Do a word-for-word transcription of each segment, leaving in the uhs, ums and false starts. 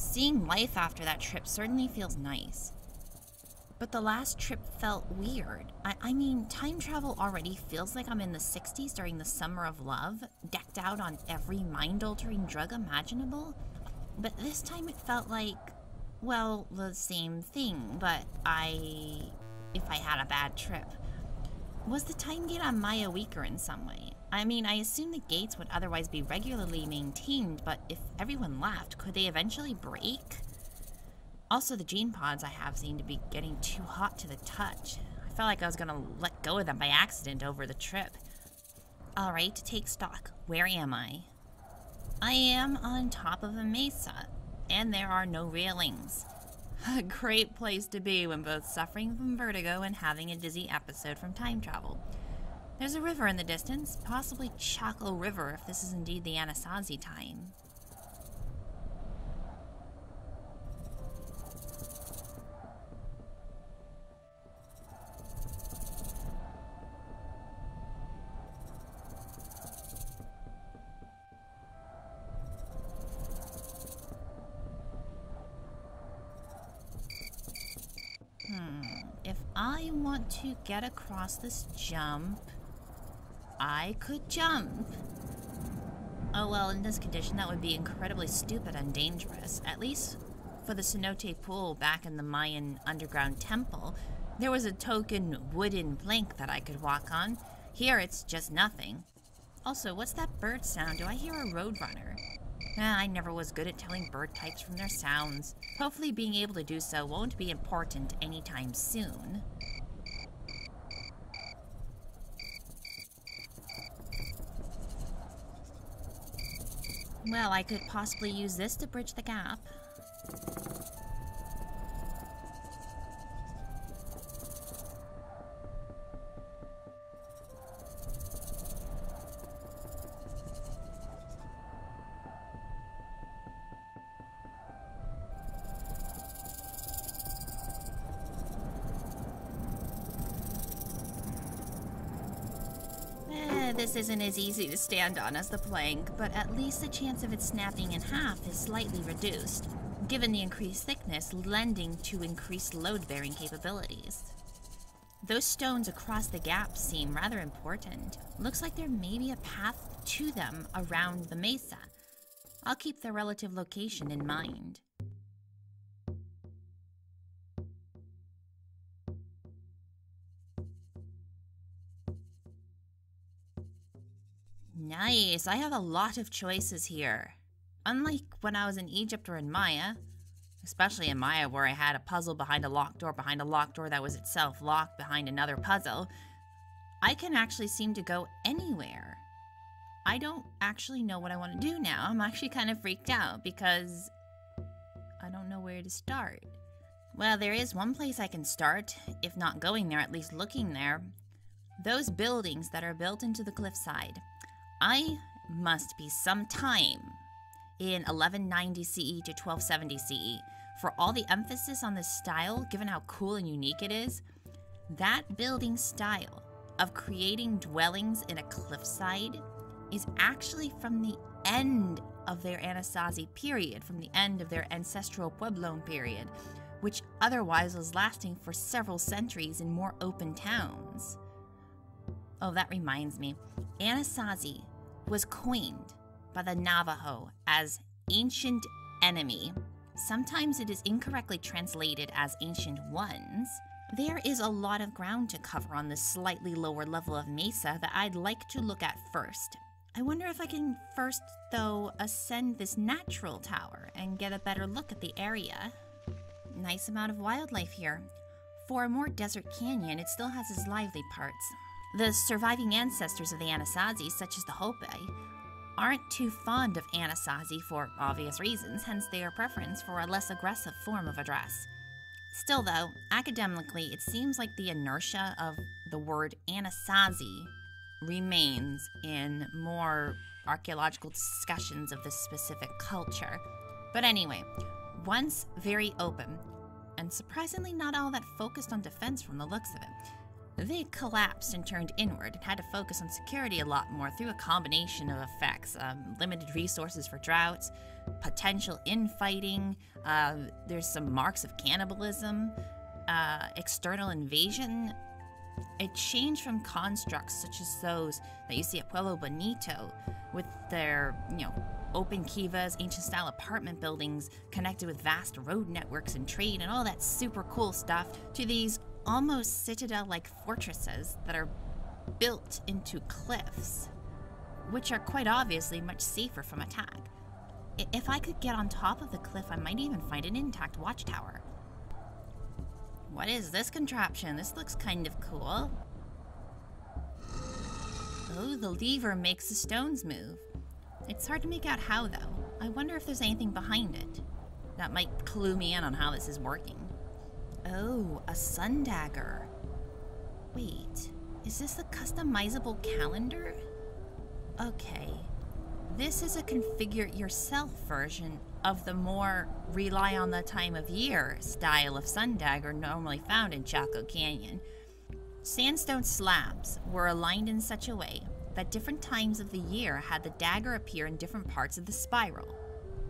Seeing life after that trip certainly feels nice. But the last trip felt weird. I, I mean, time travel already feels like I'm in the sixties during the summer of love, decked out on every mind-altering drug imaginable. But this time it felt like, well, the same thing, but I... if I had a bad trip. Was the time gate on Maya weaker in some way? I mean, I assume the gates would otherwise be regularly maintained, but if everyone left, could they eventually break? Also, the gene pods I have seem to be getting too hot to the touch. I felt like I was gonna let go of them by accident over the trip. Alright, take stock. Where am I? I am on top of a mesa, and there are no railings. A great place to be when both suffering from vertigo and having a dizzy episode from time travel. There's a river in the distance, possibly Chaco River if this is indeed the Anasazi time. I want to get across this jump. I could jump. Oh well, in this condition that would be incredibly stupid and dangerous. At least for the cenote pool back in the Mayan underground temple, there was a token wooden plank that I could walk on. Here it's just nothing. Also, what's that bird sound? Do I hear a roadrunner? Ah, I never was good at telling bird types from their sounds. Hopefully being able to do so won't be important anytime soon. Well, I could possibly use this to bridge the gap. This isn't as easy to stand on as the plank, but at least the chance of it snapping in half is slightly reduced, given the increased thickness lending to increased load-bearing capabilities. Those stones across the gap seem rather important. Looks like there may be a path to them around the mesa. I'll keep their relative location in mind. Nice, I have a lot of choices here. Unlike when I was in Egypt or in Maya, especially in Maya where I had a puzzle behind a locked door behind a locked door that was itself locked behind another puzzle, I can actually seem to go anywhere. I don't actually know what I want to do now. I'm actually kind of freaked out because I don't know where to start. Well, there is one place I can start, if not going there, at least looking there. Those buildings that are built into the cliffside. I must be sometime in eleven ninety C E to twelve seventy C E. For all the emphasis on this style, given how cool and unique it is, that building style of creating dwellings in a cliffside is actually from the end of their Anasazi period, from the end of their Ancestral Puebloan period, which otherwise was lasting for several centuries in more open towns. Oh, that reminds me. Anasazi was coined by the Navajo as ancient enemy. Sometimes it is incorrectly translated as ancient ones. There is a lot of ground to cover on this slightly lower level of mesa that I'd like to look at first. I wonder if I can first, though, ascend this natural tower and get a better look at the area. Nice amount of wildlife here. For a more desert canyon, it still has its lively parts. The surviving ancestors of the Anasazi, such as the Hopi, aren't too fond of Anasazi for obvious reasons, hence their preference for a less aggressive form of address. Still though, academically, it seems like the inertia of the word Anasazi remains in more archaeological discussions of this specific culture. But anyway, once very open, and surprisingly not all that focused on defense from the looks of it. They collapsed and turned inward and had to focus on security a lot more through a combination of effects. Um, limited resources for droughts, potential infighting, uh, there's some marks of cannibalism, uh, external invasion. A change from constructs such as those that you see at Pueblo Bonito with their, you know, open kivas, ancient-style apartment buildings connected with vast road networks and trade and all that super cool stuff, to these almost citadel-like fortresses that are built into cliffs, which are quite obviously much safer from attack. If I could get on top of the cliff, I might even find an intact watchtower. What is this contraption? This looks kind of cool. Oh, the lever makes the stones move. It's hard to make out how, though. I wonder if there's anything behind it. That might clue me in on how this is working. Oh, a sun dagger. Wait, is this a customizable calendar? Okay. This is a configure-it-yourself version of the more rely-on-the-time-of-year style of sun dagger normally found in Chaco Canyon. Sandstone slabs were aligned in such a way that different times of the year had the dagger appear in different parts of the spiral.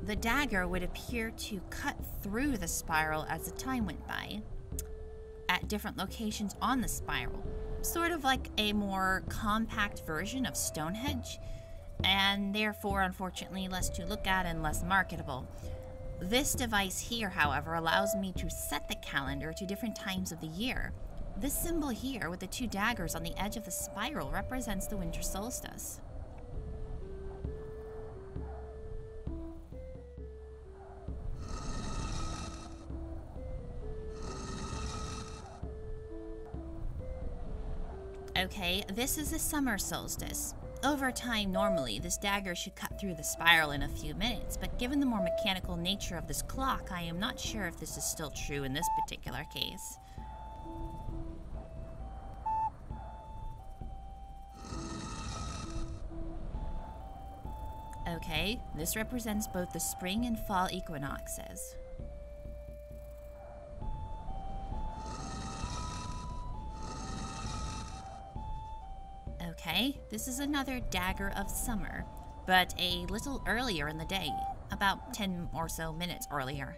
The dagger would appear to cut through the spiral as the time went by at different locations on the spiral, sort of like a more compact version of Stonehenge, and therefore, unfortunately, less to look at and less marketable. This device here, however, allows me to set the calendar to different times of the year. This symbol here, with the two daggers on the edge of the spiral, represents the winter solstice. Okay, this is the summer solstice. Over time, normally, this dagger should cut through the spiral in a few minutes, but given the more mechanical nature of this clock, I am not sure if this is still true in this particular case. Okay, this represents both the spring and fall equinoxes. Okay, this is another dagger of summer, but a little earlier in the day, about ten or so minutes earlier.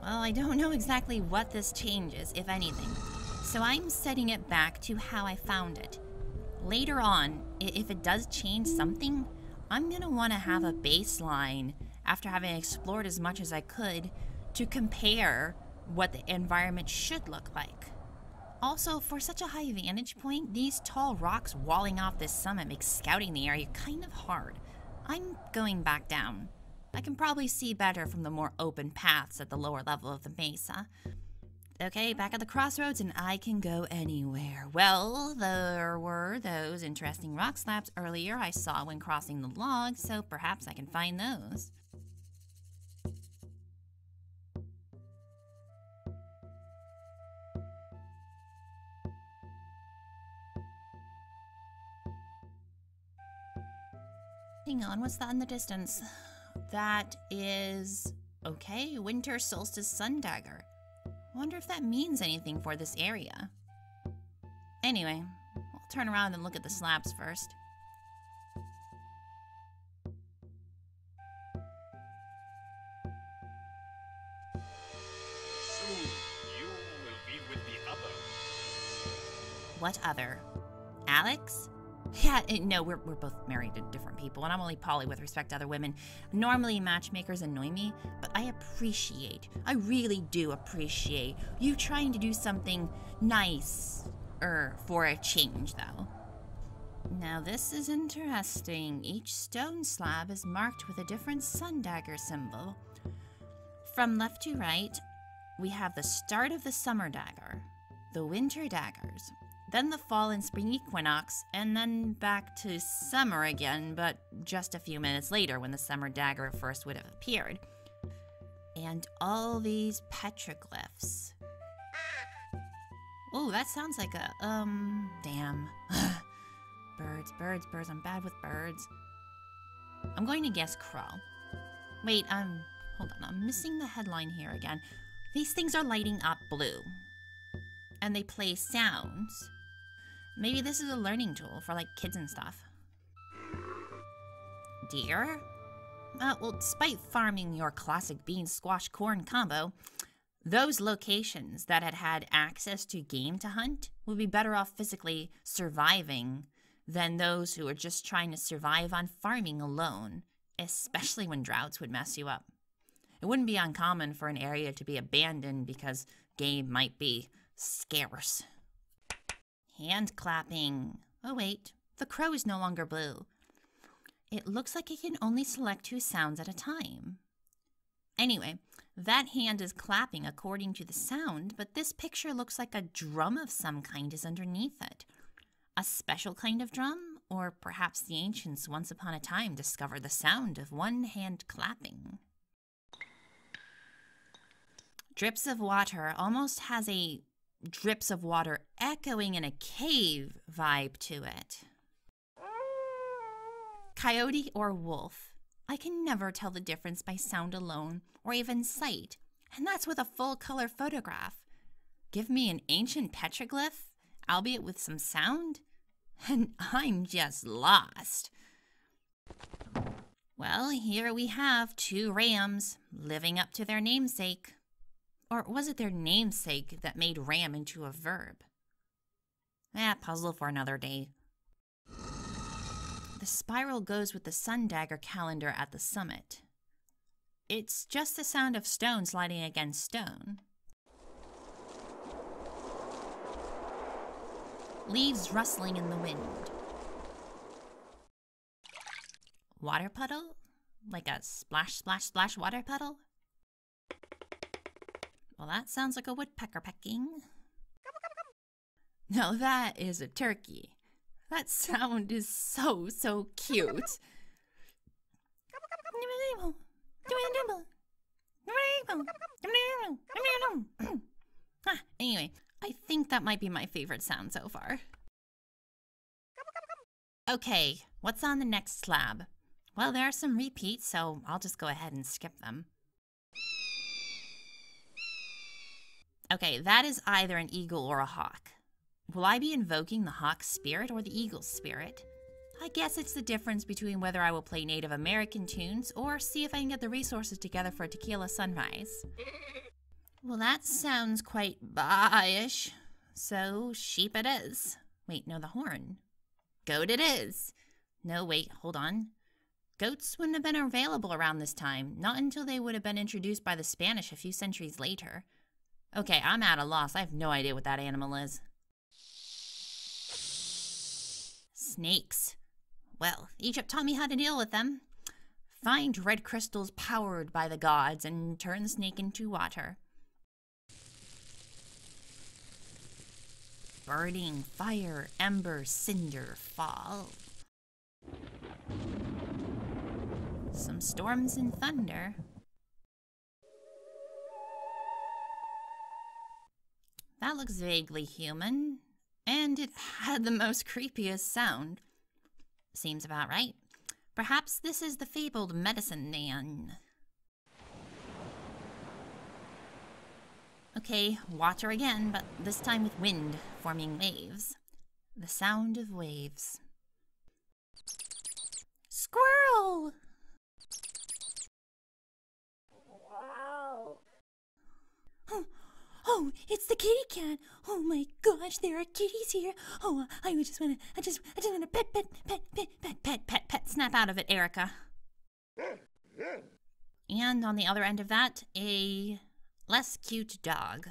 Well, I don't know exactly what this changes, if anything, so I'm setting it back to how I found it. Later on, if it does change something, I'm gonna want to have a baseline, after having explored as much as I could, to compare what the environment should look like. Also, for such a high vantage point, these tall rocks walling off this summit makes scouting the area kind of hard. I'm going back down. I can probably see better from the more open paths at the lower level of the mesa. Okay, back at the crossroads, and I can go anywhere. Well, there were those interesting rock slabs earlier I saw when crossing the log, so perhaps I can find those. Hang on, what's that in the distance? That is... okay, winter solstice sun dagger. Wonder if that means anything for this area. Anyway, we'll turn around and look at the slabs first. Soon, you will be with the other. What other? Alex? Yeah, it, no, we're, we're both married to different people, and I'm only poly with respect to other women. Normally, matchmakers annoy me, but I appreciate, I really do appreciate you trying to do something nice-er for a change, though. Now, this is interesting. Each stone slab is marked with a different sun dagger symbol. From left to right, we have the start of the summer dagger, the winter daggers, then the fall and spring equinox, and then back to summer again, but just a few minutes later when the summer dagger first would have appeared. And all these petroglyphs. Oh, that sounds like a, um, damn. Birds, birds, birds, I'm bad with birds. I'm going to guess crawl. Wait, um, hold on, I'm missing the headline here again. These things are lighting up blue. And they play sounds. Maybe this is a learning tool for like kids and stuff. Deer? Uh, well, despite farming your classic bean squash corn combo, those locations that had had access to game to hunt would be better off physically surviving than those who are just trying to survive on farming alone, especially when droughts would mess you up. It wouldn't be uncommon for an area to be abandoned because game might be scarce. Hand clapping. Oh wait, the crow is no longer blue. It looks like it can only select two sounds at a time. Anyway, that hand is clapping according to the sound, but this picture looks like a drum of some kind is underneath it. A special kind of drum, or perhaps the ancients once upon a time discovered the sound of one hand clapping. Drips of water almost has a drips of water echoing in a cave vibe to it. Coyote or wolf. I can never tell the difference by sound alone, or even sight, and that's with a full-color photograph. Give me an ancient petroglyph, albeit with some sound, and I'm just lost. Well, here we have two rams, living up to their namesake. Or was it their namesake that made ram into a verb? Eh, puzzle for another day. The spiral goes with the sun dagger calendar at the summit. It's just the sound of stone sliding against stone. Leaves rustling in the wind. Water puddle? Like a splash, splash, splash water puddle? Well, that sounds like a woodpecker pecking. No, that is a turkey. That sound is so, so cute. Anyway, I think that might be my favorite sound so far. Okay, what's on the next slab? Well, there are some repeats, so I'll just go ahead and skip them. Okay, that is either an eagle or a hawk. Will I be invoking the hawk's spirit or the eagle's spirit? I guess it's the difference between whether I will play Native American tunes or see if I can get the resources together for a tequila sunrise. Well, that sounds quite ba-ish. So, sheep it is. Wait, no, the horn. Goat it is. No, wait, hold on. Goats wouldn't have been available around this time, not until they would have been introduced by the Spanish a few centuries later. Okay, I'm at a loss. I have no idea what that animal is. Snakes. Well, Egypt taught me how to deal with them. Find red crystals powered by the gods and turn the snake into water. Burning, fire, ember, cinder, fall. Some storms and thunder. That looks vaguely human. And it had the most creepiest sound. Seems about right. Perhaps this is the fabled medicine man. Okay, water again, but this time with wind forming waves. The sound of waves. Squirrel! Oh, it's the kitty cat! Oh my gosh, there are kitties here! Oh, I just wanna, I just, I just wanna pet, pet, pet, pet, pet, pet, pet, pet. Snap out of it, Erica. And on the other end of that, a less cute dog.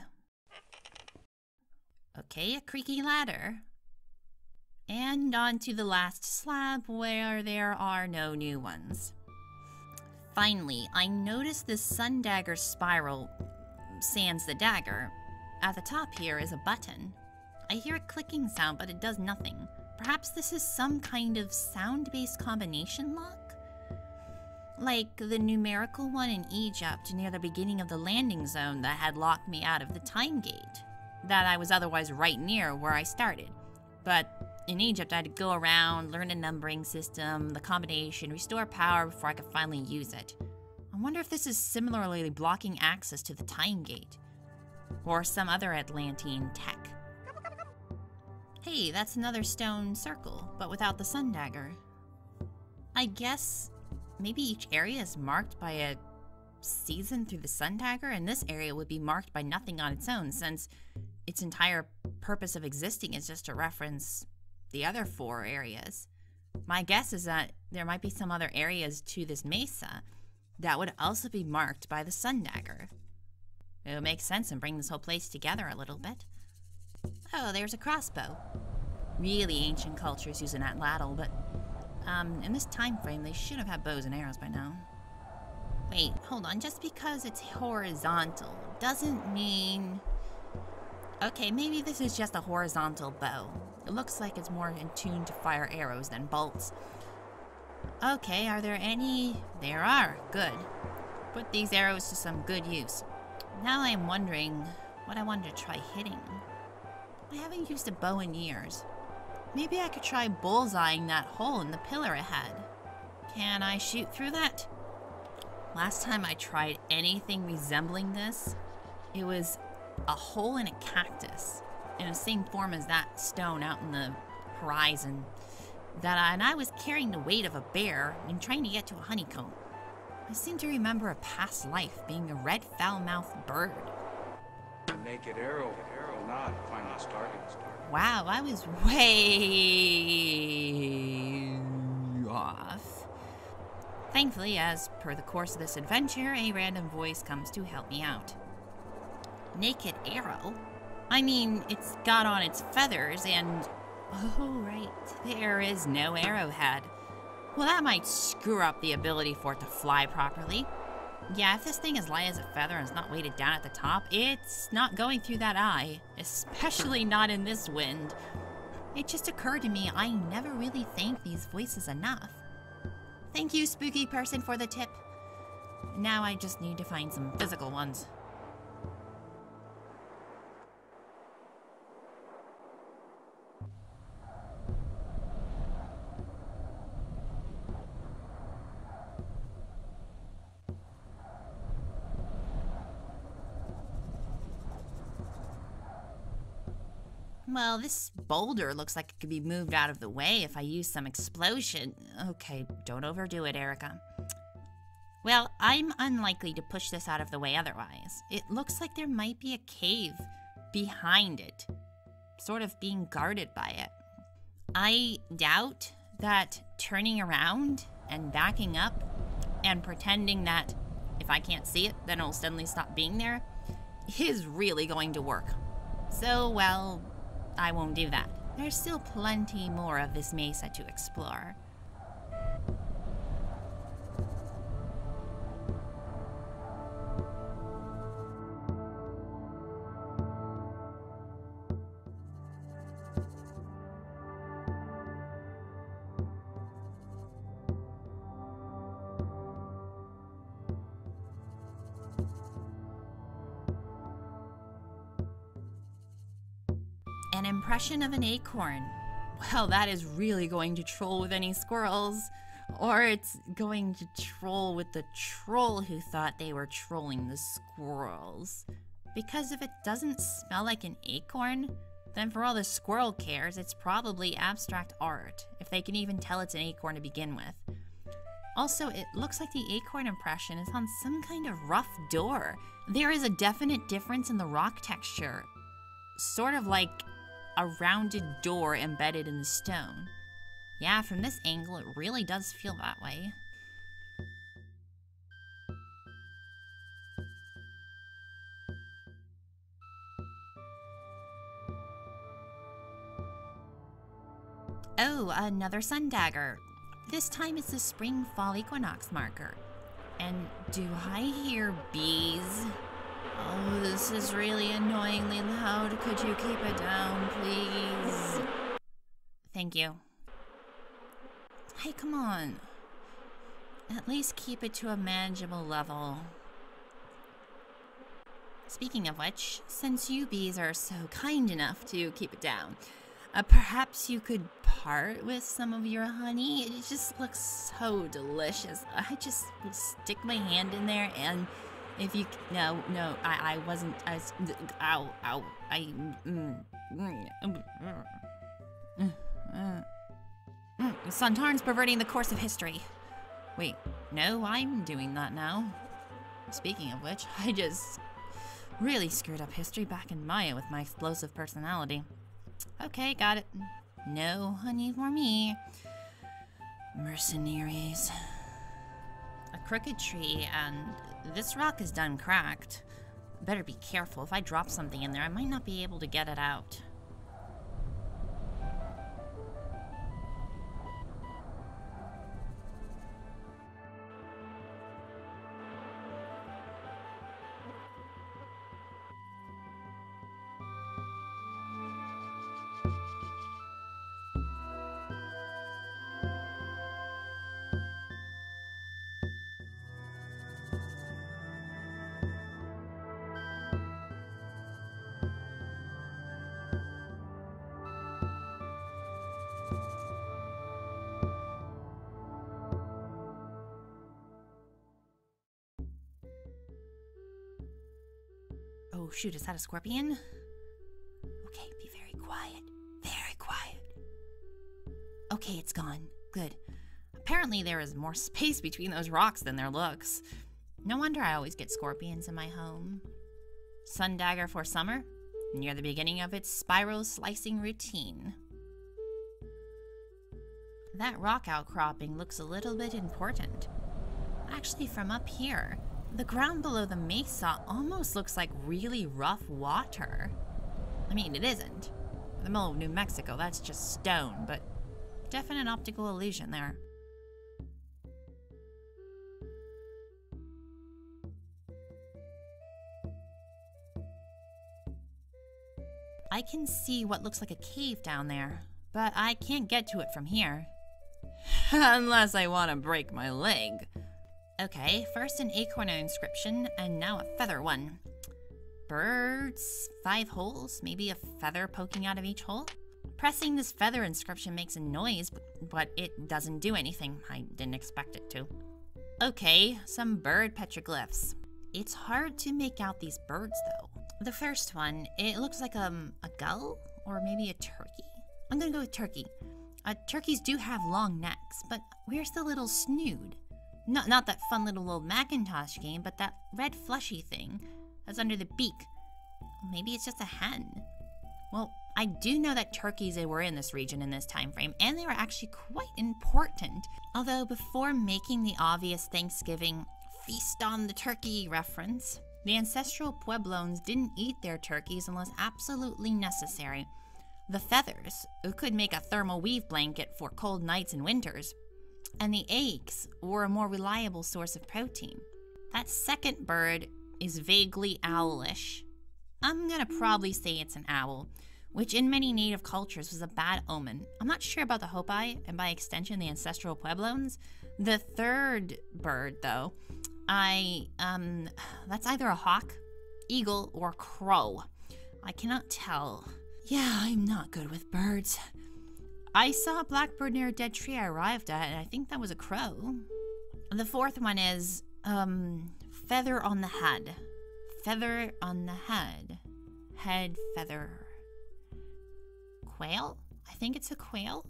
Okay, a creaky ladder. And on to the last slab where there are no new ones. Finally, I noticed this sun dagger spiral sands the dagger. At the top here is a button. I hear a clicking sound, but it does nothing. Perhaps this is some kind of sound-based combination lock? Like the numerical one in Egypt near the beginning of the landing zone that had locked me out of the time gate, that I was otherwise right near where I started. But in Egypt, I had to go around, learn a numbering system, the combination, restore power before I could finally use it. I wonder if this is similarly blocking access to the time gate, or some other Atlantean tech. Hey, that's another stone circle, but without the sun dagger. I guess maybe each area is marked by a season through the sun dagger, and this area would be marked by nothing on its own, since its entire purpose of existing is just to reference the other four areas. My guess is that there might be some other areas to this mesa that would also be marked by the sun dagger. It would make sense and bring this whole place together a little bit. Oh, there's a crossbow. Really ancient cultures using that ladle, but um, in this time frame, they should have had bows and arrows by now. Wait, hold on. Just because it's horizontal doesn't mean... Okay, maybe this is just a horizontal bow. It looks like it's more in tune to fire arrows than bolts. Okay, are there any... There are. Good. Put these arrows to some good use. Now I'm wondering what I wanted to try hitting. I haven't used a bow in years. Maybe I could try bullseyeing that hole in the pillar ahead. Can I shoot through that? Last time I tried anything resembling this, it was a hole in a cactus in the same form as that stone out in the horizon. That I, and I was carrying the weight of a bear and trying to get to a honeycomb. I seem to remember a past life being a red foul-mouthed bird. Naked arrow, arrow, not find us targets. Wow, I was way off. Thankfully, as per the course of this adventure, a random voice comes to help me out. Naked arrow? I mean, it's got on its feathers and... Oh, right. There is no arrowhead. Well, that might screw up the ability for it to fly properly. Yeah, if this thing is light as a feather and is not weighted down at the top, it's not going through that eye. Especially not in this wind. It just occurred to me I never really thank these voices enough. Thank you, spooky person, for the tip. Now I just need to find some physical ones. Well, this boulder looks like it could be moved out of the way if I use some explosion. Okay, don't overdo it, Erica. Well, I'm unlikely to push this out of the way otherwise. It looks like there might be a cave behind it, sort of being guarded by it. I doubt that turning around and backing up and pretending that if I can't see it, then it'll suddenly stop being there is really going to work. So, well... I won't do that. There's still plenty more of this mesa to explore. An impression of an acorn. Well, that is really going to troll with any squirrels. Or it's going to troll with the troll who thought they were trolling the squirrels. Because if it doesn't smell like an acorn, then for all the squirrel cares, it's probably abstract art, if they can even tell it's an acorn to begin with. Also, it looks like the acorn impression is on some kind of rough door. There is a definite difference in the rock texture. Sort of like... a rounded door embedded in the stone. Yeah, from this angle, it really does feel that way. Oh, another sun dagger. This time it's the spring fall equinox marker. And do I hear bees? Oh, this is really annoyingly loud. Could you keep it down, please? Thank you. Hey, come on. At least keep it to a manageable level. Speaking of which, since you bees are so kind enough to keep it down, uh, perhaps you could part with some of your honey? It just looks so delicious. I just would stick my hand in there and... If you... No, no, I, I wasn't... I was, ow, ow, I... Mm, mm, mm, Uh, uh. Mm, Santarn's perverting the course of history. Wait, no, I'm doing that now. Speaking of which, I just really screwed up history back in Maya with my explosive personality. Okay, got it. No honey for me. Mercenaries. A crooked tree, and this rock is done cracked. Better be careful. If I drop something in there, I might not be able to get it out. Oh shoot, is that a scorpion? Okay, be very quiet. Very quiet. Okay, it's gone. Good. Apparently there is more space between those rocks than there looks. No wonder I always get scorpions in my home. Sun dagger for summer, near the beginning of its spiral slicing routine. That rock outcropping looks a little bit important. Actually, from up here. The ground below the mesa almost looks like really rough water. I mean, it isn't. In the middle of New Mexico, that's just stone, but definite optical illusion there. I can see what looks like a cave down there, but I can't get to it from here. Unless I want to break my leg. Okay, first an acorn inscription, and now a feather one. Birds, five holes, maybe a feather poking out of each hole? Pressing this feather inscription makes a noise, but it doesn't do anything. I didn't expect it to. Okay, some bird petroglyphs. It's hard to make out these birds, though. The first one, it looks like um, a gull, or maybe a turkey? I'm gonna go with turkey. Uh, turkeys do have long necks, but where's the little snood? Not, not that fun little old Macintosh game, but that red fleshy thing that's under the beak. Maybe it's just a hen. Well, I do know that turkeys were in this region in this time frame, and they were actually quite important. Although before making the obvious Thanksgiving feast on the turkey reference, the ancestral Puebloans didn't eat their turkeys unless absolutely necessary. The feathers could make a thermal weave blanket for cold nights and winters. And the eggs were a more reliable source of protein. That second bird is vaguely owlish. I'm gonna probably say it's an owl, which in many native cultures was a bad omen. I'm not sure about the Hopi, and by extension the ancestral Puebloans. The third bird, though, I, um, that's either a hawk, eagle, or crow. I cannot tell. Yeah, I'm not good with birds. I saw a blackbird near a dead tree I arrived at, and I think that was a crow. The fourth one is, um, feather on the head. Feather on the head. Head feather. Quail? I think it's a quail.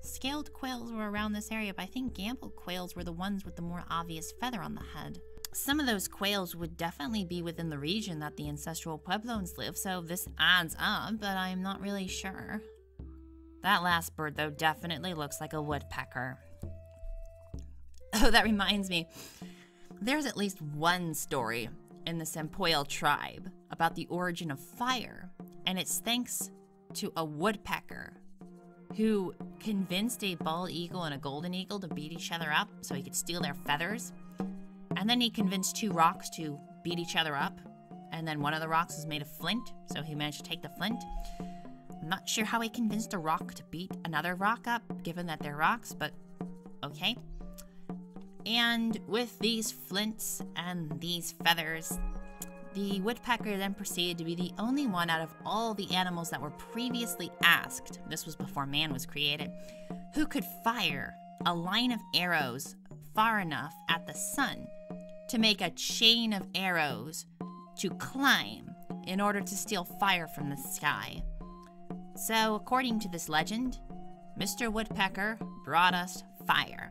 Scaled quails were around this area, but I think gamble quails were the ones with the more obvious feather on the head. Some of those quails would definitely be within the region that the ancestral Puebloans live, so this adds up, but I'm not really sure. That last bird, though, definitely looks like a woodpecker. Oh, that reminds me. There's at least one story in the Sampoil tribe about the origin of fire, and it's thanks to a woodpecker who convinced a bald eagle and a golden eagle to beat each other up so he could steal their feathers. And then he convinced two rocks to beat each other up, and then one of the rocks was made of flint, so he managed to take the flint. I'm not sure how he convinced a rock to beat another rock up, given that they're rocks, but okay. And with these flints and these feathers, the woodpecker then proceeded to be the only one out of all the animals that were previously asked, this was before man was created, who could fire a line of arrows far enough at the sun to make a chain of arrows to climb in order to steal fire from the sky. So, according to this legend, Mister Woodpecker brought us fire.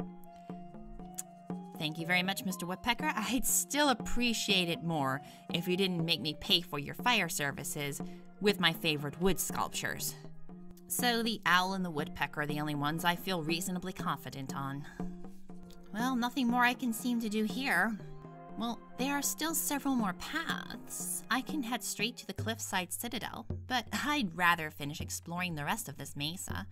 Thank you very much, Mister Woodpecker. I'd still appreciate it more if you didn't make me pay for your fire services with my favorite wood sculptures. So the owl and the woodpecker are the only ones I feel reasonably confident on. Well, nothing more I can seem to do here. Well, there are still several more paths. I can head straight to the cliffside citadel, but I'd rather finish exploring the rest of this mesa.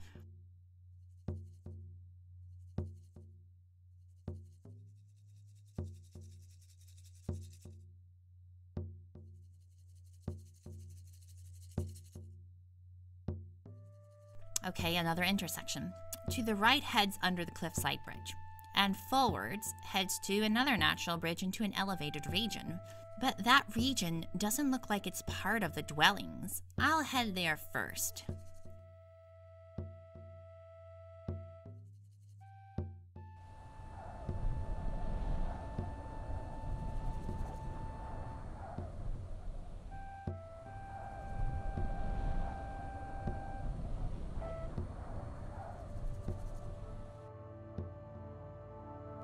Okay, another intersection. To the right heads under the cliffside bridge, and forwards heads to another natural bridge into an elevated region. But that region doesn't look like it's part of the dwellings. I'll head there first.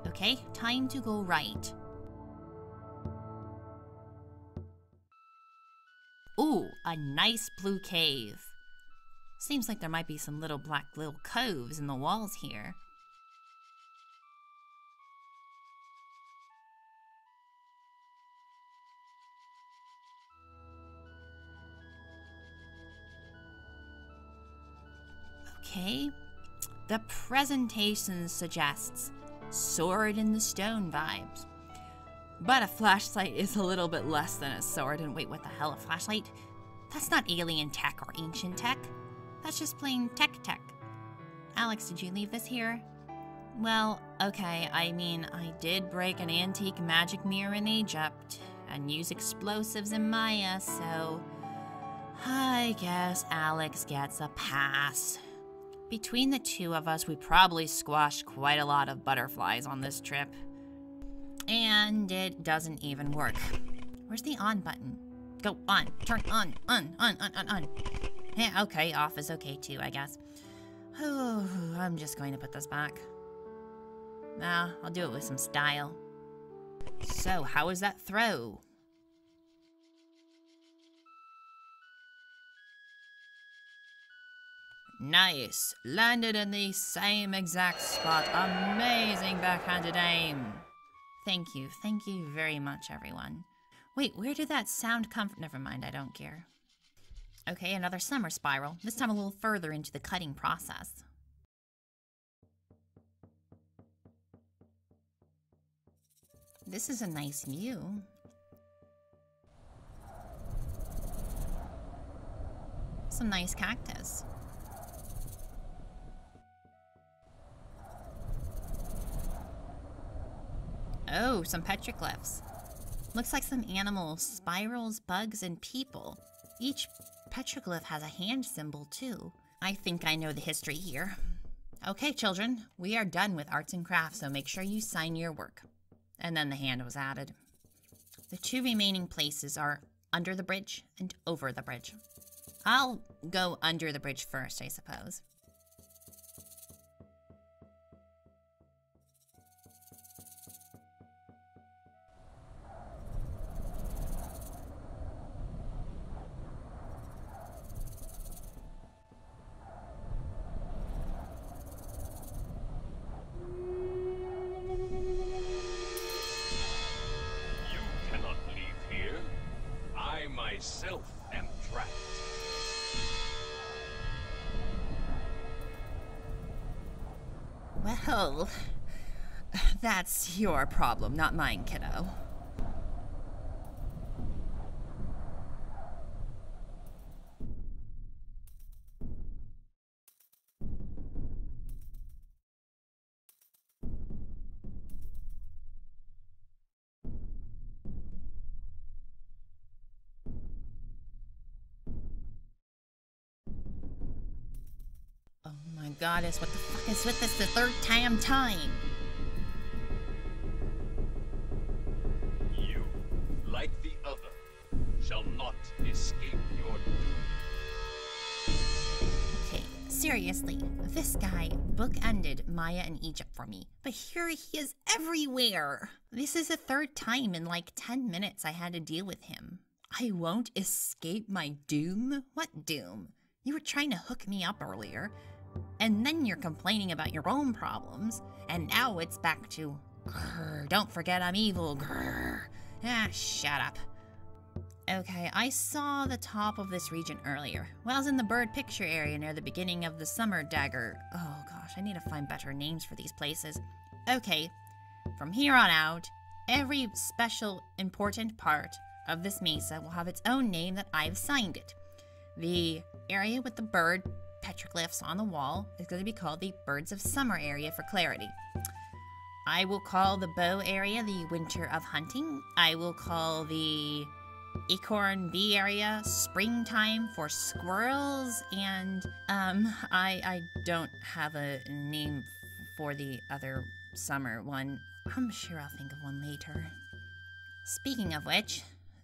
Okay, time to go right. Ooh, a nice blue cave. Seems like there might be some little black little coves in the walls here. Okay, the presentation suggests sword in the stone vibes. But a flashlight is a little bit less than a sword. And wait, what the hell? A flashlight? That's not alien tech or ancient tech. That's just plain tech tech. Alex, did you leave this here? Well, okay, I mean, I did break an antique magic mirror in Egypt and use explosives in Maya, so I guess Alex gets a pass. Between the two of us, we probably squashed quite a lot of butterflies on this trip. And it doesn't even work. Where's the on button? Go on, turn on, on, on, on, on, on. Yeah, okay, off is okay too, I guess. Oh, I'm just going to put this back. Nah, I'll do it with some style. So, how is that throw? Nice. Landed in the same exact spot. Amazing backhanded aim. Thank you. Thank you very much, everyone. Wait, where did that sound come from? Never mind, I don't care. Okay, another summer spiral. This time a little further into the cutting process. This is a nice view. Some nice cactus. Oh, some petroglyphs. Looks like some animals, spirals, bugs, and people. Each petroglyph has a hand symbol, too. I think I know the history here. Okay, children, we are done with arts and crafts, so make sure you sign your work. And then the hand was added. The two remaining places are under the bridge and over the bridge. I'll go under the bridge first, I suppose. Well, that's your problem, not mine, kiddo. Goddess, what the fuck is with this the third time time? You, like the other, shall not escape your doom. Seriously, this guy bookended Maya and Egypt for me, but here he is everywhere. This is the third time in like ten minutes I had to deal with him. I won't escape my doom? What doom? You were trying to hook me up earlier, and then you're complaining about your own problems, and now it's back to, grrr, don't forget I'm evil, grrr. Ah, shut up. Okay, I saw the top of this region earlier. Well, I was in the bird picture area near the beginning of the summer dagger. Oh gosh, I need to find better names for these places. Okay, from here on out, every special important part of this mesa will have its own name that I've assigned it. The area with the bird petroglyphs on the wall is going to be called the Birds of Summer area for clarity. I will call the bow area the Winter of Hunting. I will call the acorn bee area springtime for squirrels, and um I I don't have a name for the other summer one. I'm sure I'll think of one later. Speaking of which,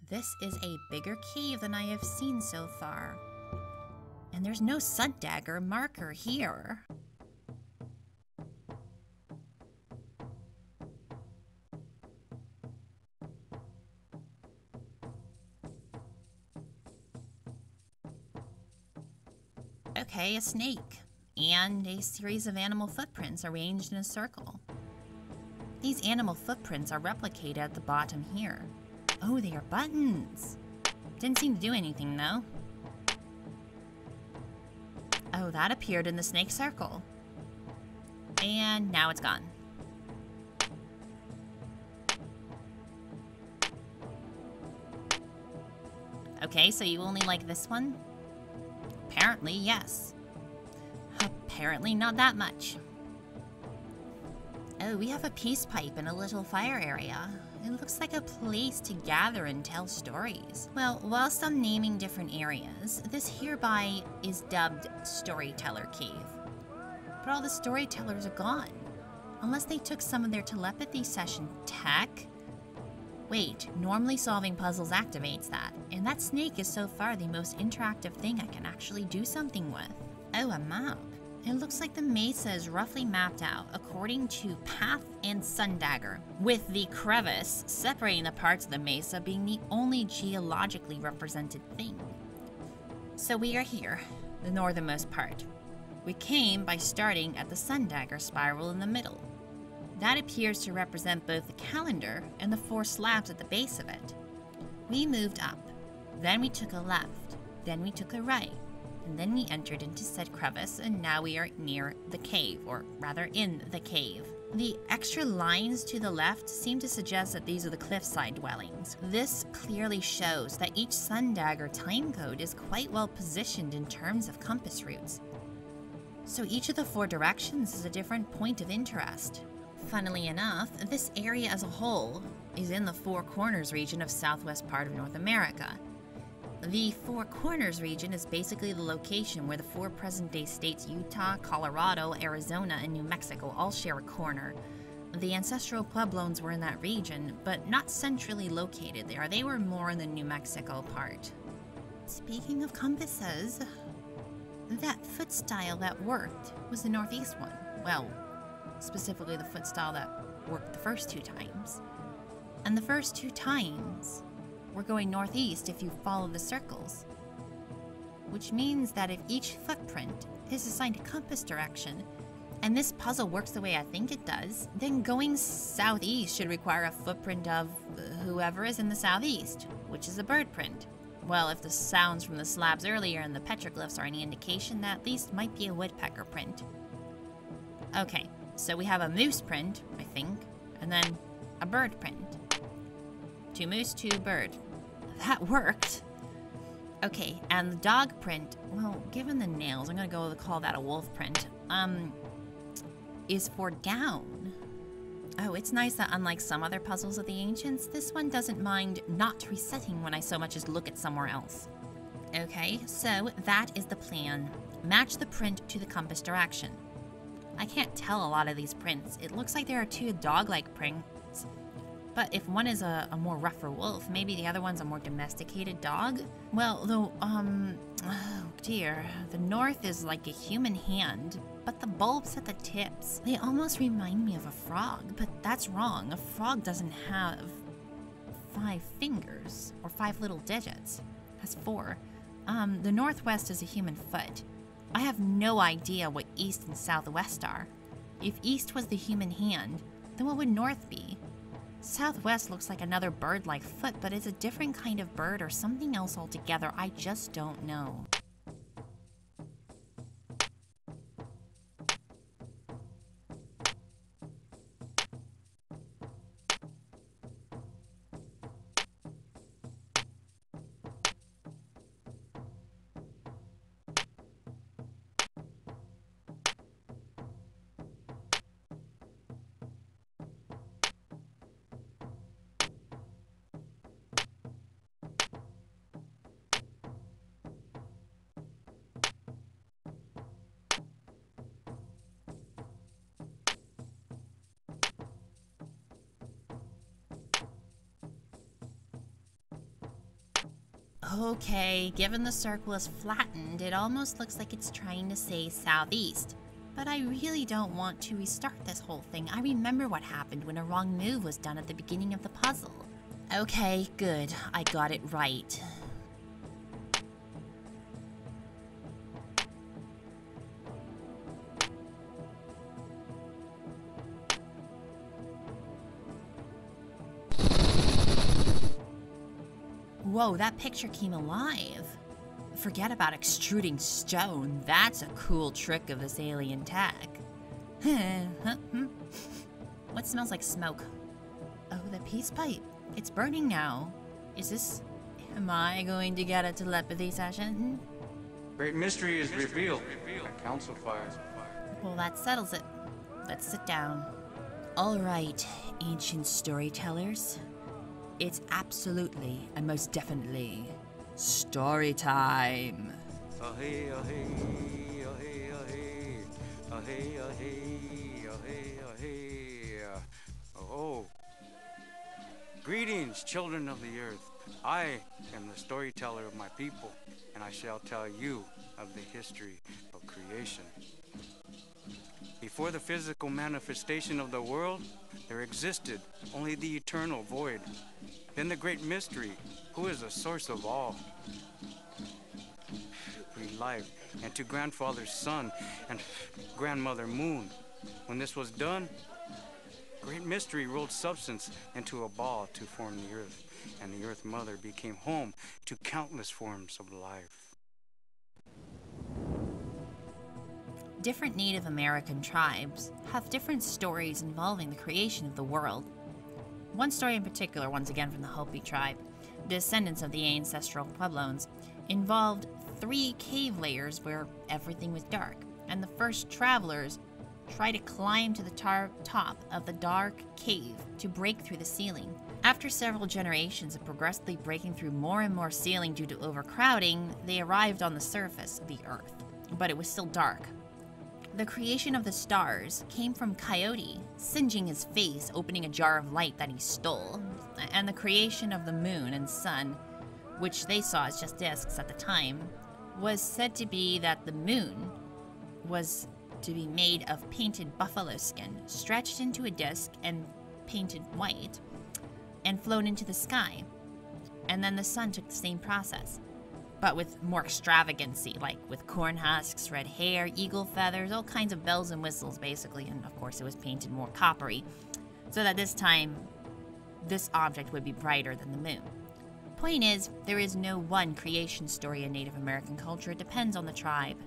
this is a bigger cave than I have seen so far, and there's no sun dagger marker here. Okay, a snake, and a series of animal footprints arranged in a circle. These animal footprints are replicated at the bottom here. Oh, they are buttons! Didn't seem to do anything, though. Oh, that appeared in the snake circle. And now it's gone. Okay, so you only like this one? Apparently, yes. Apparently, not that much. Oh, we have a peace pipe and a little fire area. It looks like a place to gather and tell stories. Well, whilst I'm naming different areas, this hereby is dubbed Storyteller Cave. But all the storytellers are gone. Unless they took some of their telepathy session tech. Wait, normally solving puzzles activates that, and that snake is so far the most interactive thing I can actually do something with. Oh, a map. It looks like the mesa is roughly mapped out according to path and sun dagger, with the crevice separating the parts of the mesa being the only geologically represented thing. So we are here, the northernmost part. We came by starting at the sun dagger spiral in the middle. That appears to represent both the calendar and the four slabs at the base of it. We moved up, then we took a left, then we took a right, and then we entered into said crevice, and now we are near the cave, or rather in the cave. The extra lines to the left seem to suggest that these are the cliffside dwellings. This clearly shows that each sun dagger time code is quite well positioned in terms of compass routes. So each of the four directions is a different point of interest. Funnily enough, this area as a whole is in the Four Corners region of southwest part of North America. The Four Corners region is basically the location where the four present-day states Utah, Colorado, Arizona, and New Mexico all share a corner. The Ancestral Puebloans were in that region, but not centrally located there. They were more in the New Mexico part. Speaking of compasses, that foot style that worked was the northeast one. Well, specifically the foot style that worked the first two times. And the first two times, we're going northeast if you follow the circles. Which means that if each footprint is assigned a compass direction, and this puzzle works the way I think it does, then going southeast should require a footprint of whoever is in the southeast, which is a bird print. Well, if the sounds from the slabs earlier and the petroglyphs are any indication, that at least might be a woodpecker print. Okay. So we have a moose print, I think, and then a bird print. Two moose, two bird. That worked. Okay, and the dog print, well, given the nails, I'm gonna go with call that a wolf print, um, is for down. Oh, it's nice that unlike some other puzzles of the ancients, this one doesn't mind not resetting when I so much as look at somewhere else. Okay, so that is the plan. Match the print to the compass direction. I can't tell a lot of these prints. It looks like there are two dog-like prints But if one is a, a more rougher wolf, maybe the other one's a more domesticated dog? Well, though, um, oh dear. The north is like a human hand, but the bulbs at the tips. They almost remind me of a frog, but that's wrong. A frog doesn't have five fingers or five little digits. That's four. Um, the northwest is a human foot. I have no idea what east and southwest are. If east was the human hand, then what would north be? Southwest looks like another bird-like foot, but it's a different kind of bird or something else altogether. I just don't know. Okay, given the circle is flattened, it almost looks like it's trying to say southeast. But I really don't want to restart this whole thing. I remember what happened when a wrong move was done at the beginning of the puzzle. Okay, good. I got it right. Whoa, that picture came alive. Forget about extruding stone. That's a cool trick of this alien tech. What smells like smoke? Oh, the peace pipe. It's burning now. Is this... am I going to get a telepathy session? Great mystery is revealed. A council fire. Well, that settles it. Let's sit down. All right, ancient storytellers. It's absolutely and most definitely story time. Oh, greetings, children of the earth. I am the storyteller of my people, and I shall tell you of the history of creation. Before the physical manifestation of the world, there existed only the eternal void. Then the great mystery, who is the source of all. Breathe life, and to grandfather's sun and grandmother moon. When this was done, great mystery rolled substance into a ball to form the earth, and the earth mother became home to countless forms of life. Different Native American tribes have different stories involving the creation of the world. One story in particular, once again from the Hopi tribe, descendants of the Ancestral Puebloans, involved three cave layers where everything was dark, and the first travelers tried to climb to the tar top of the dark cave to break through the ceiling. After several generations of progressively breaking through more and more ceiling due to overcrowding, they arrived on the surface of the earth, but it was still dark. The creation of the stars came from Coyote singeing his face, opening a jar of light that he stole, and the creation of the moon and sun, which they saw as just disks at the time, was said to be that the moon was to be made of painted buffalo skin, stretched into a disk and painted white, and flown into the sky. And then the sun took the same process, but with more extravagancy, like with corn husks, red hair, eagle feathers, all kinds of bells and whistles, basically. And of course, it was painted more coppery, so that this time, this object would be brighter than the moon. Point is, there is no one creation story in Native American culture. It depends on the tribe.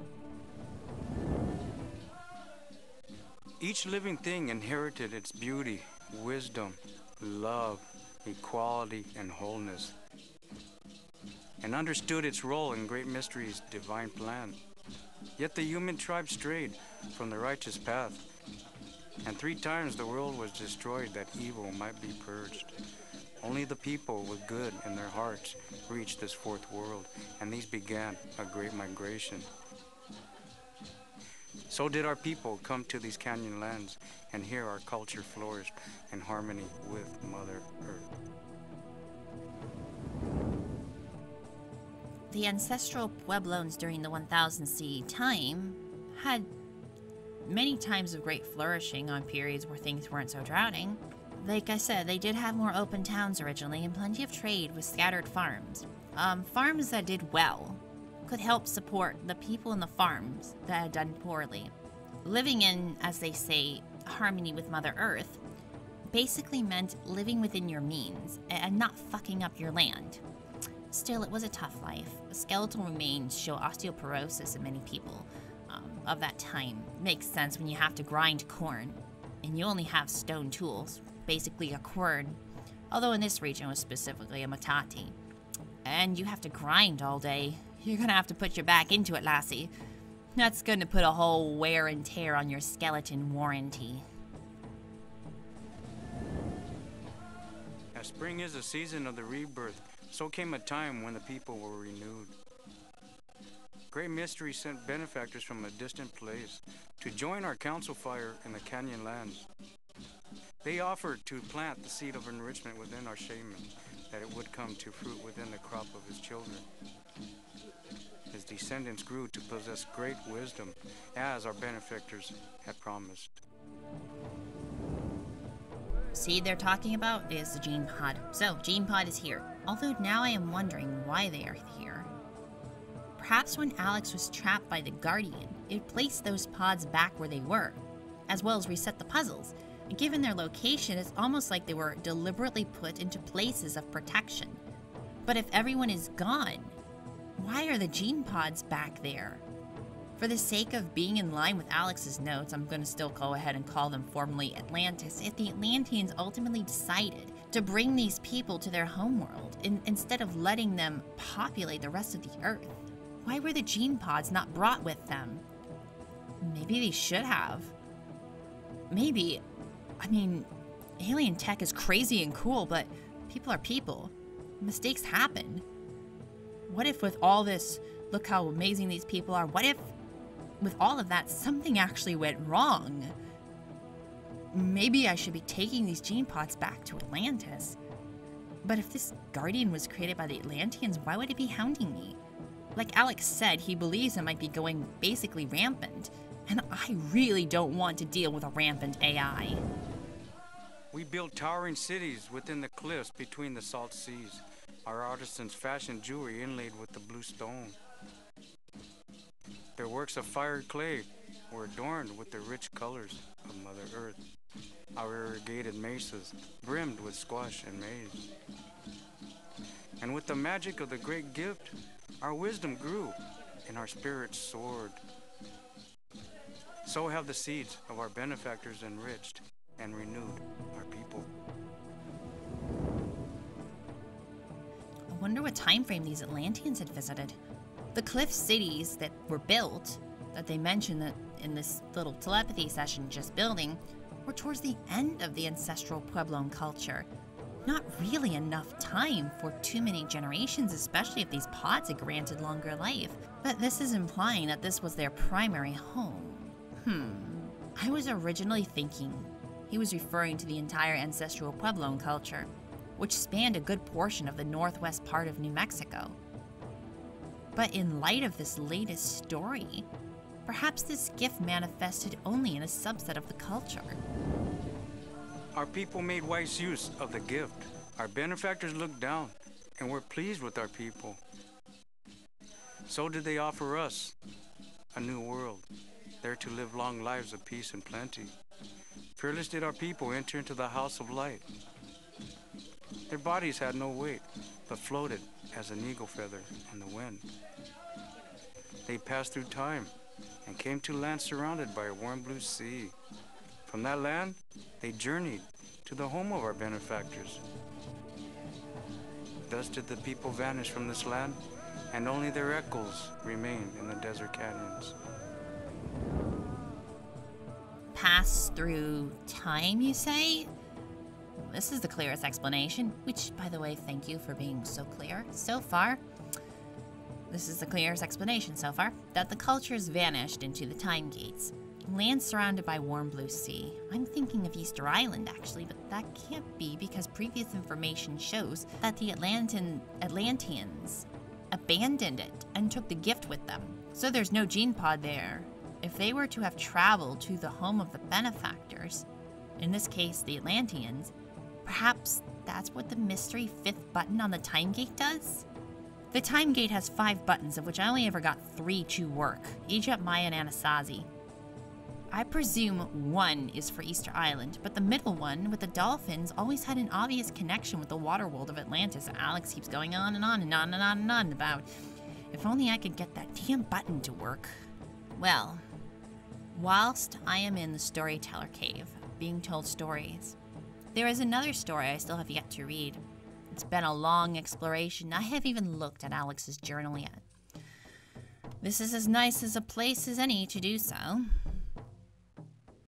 Each living thing inherited its beauty, wisdom, love, equality, and wholeness, and understood its role in Great Mystery's divine plan. Yet the human tribe strayed from the righteous path, and three times the world was destroyed that evil might be purged. Only the people with good in their hearts reached this fourth world, and these began a great migration. So did our people come to these canyon lands, and here our culture flourished in harmony with Mother Earth. The ancestral Puebloans during the one thousand C E time had many times of great flourishing on periods where things weren't so drowning. Like I said, they did have more open towns originally and plenty of trade with scattered farms. Um, farms that did well could help support the people in the farms that had done poorly. Living in, as they say, harmony with Mother Earth basically meant living within your means and not fucking up your land. Still, it was a tough life. Skeletal remains show osteoporosis in many people um, of that time. Makes sense when you have to grind corn and you only have stone tools, basically a quern, although in this region it was specifically a matati. And you have to grind all day. You're gonna have to put your back into it, lassie. That's gonna put a whole wear and tear on your skeleton warranty. As spring is a season of the rebirth, so came a time when the people were renewed. Great Mystery sent benefactors from a distant place to join our council fire in the canyon lands. They offered to plant the seed of enrichment within our shaman, that it would come to fruit within the crop of his children. His descendants grew to possess great wisdom, as our benefactors had promised. Seed they're talking about is the gene pod. So, gene pod is here. Although now I am wondering why they are here. Perhaps when Alex was trapped by the Guardian, it placed those pods back where they were, as well as reset the puzzles. Given their location, it's almost like they were deliberately put into places of protection. But if everyone is gone, why are the gene pods back there? For the sake of being in line with Alex's notes, I'm going to still go ahead and call them formally Atlantis. If the Atlanteans ultimately decided to bring these people to their homeworld, in, instead of letting them populate the rest of the Earth, why were the gene pods not brought with them? Maybe they should have. Maybe. I mean, alien tech is crazy and cool, but people are people. Mistakes happen. What if with all this, look how amazing these people are, what if with all of that, something actually went wrong? Maybe I should be taking these gene pods back to Atlantis. But if this Guardian was created by the Atlanteans, why would it be hounding me? Like Alex said, he believes it might be going basically rampant, and I really don't want to deal with a rampant A I. We built towering cities within the cliffs between the salt seas. Our artisans fashioned jewelry inlaid with the blue stone. Their works of fired clay were adorned with the rich colors of Mother Earth. Our irrigated mesas brimmed with squash and maize. And with the magic of the great gift, our wisdom grew and our spirits soared. So have the seeds of our benefactors enriched and renewed our people. I wonder what time frame these Atlanteans had visited. The cliff cities that were built, that they mentioned that in this little telepathy session just building, were towards the end of the ancestral Puebloan culture. Not really enough time for too many generations, especially if these pods had granted longer life. But this is implying that this was their primary home. Hmm. I was originally thinking he was referring to the entire ancestral Puebloan culture, which spanned a good portion of the northwest part of New Mexico. But in light of this latest story, perhaps this gift manifested only in a subset of the culture. Our people made wise use of the gift. Our benefactors looked down and were pleased with our people. So did they offer us a new world, there to live long lives of peace and plenty. Fearless did our people enter into the house of light. Their bodies had no weight, but floated as an eagle feather in the wind. They passed through time and came to land surrounded by a warm blue sea. From that land, they journeyed to the home of our benefactors. Thus did the people vanish from this land, and only their echoes remain in the desert canyons. Pass through time, you say? This is the clearest explanation, which, by the way, thank you for being so clear so far. this is the clearest explanation so far, that the cultures vanished into the time gates. Land surrounded by warm blue sea. I'm thinking of Easter Island, actually, but that can't be because previous information shows that the Atlantean, Atlanteans abandoned it and took the gift with them. So there's no gene pod there. If they were to have traveled to the home of the benefactors, in this case, the Atlanteans, perhaps that's what the mystery fifth button on the time gate does? The time gate has five buttons, of which I only ever got three to work. Egypt, Maya, and Anasazi. I presume one is for Easter Island, but the middle one, with the dolphins, always had an obvious connection with the water world of Atlantis, and Alex keeps going on and on and on and on and on about, if only I could get that damn button to work. Well, whilst I am in the Storyteller Cave, being told stories, there is another story I still have yet to read. It's been a long exploration. I have even looked at Alex's journal yet. This is as nice as a place as any to do so.